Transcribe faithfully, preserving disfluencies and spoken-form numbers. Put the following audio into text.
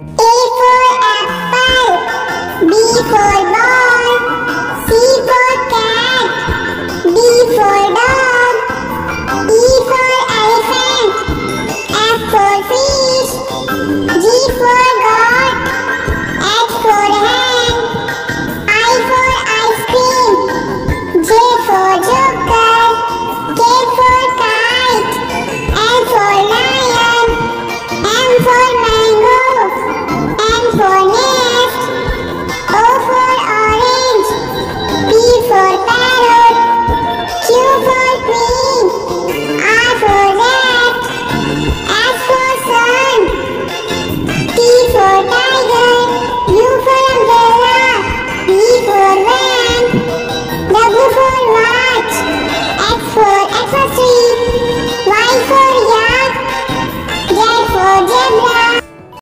A for apple, B for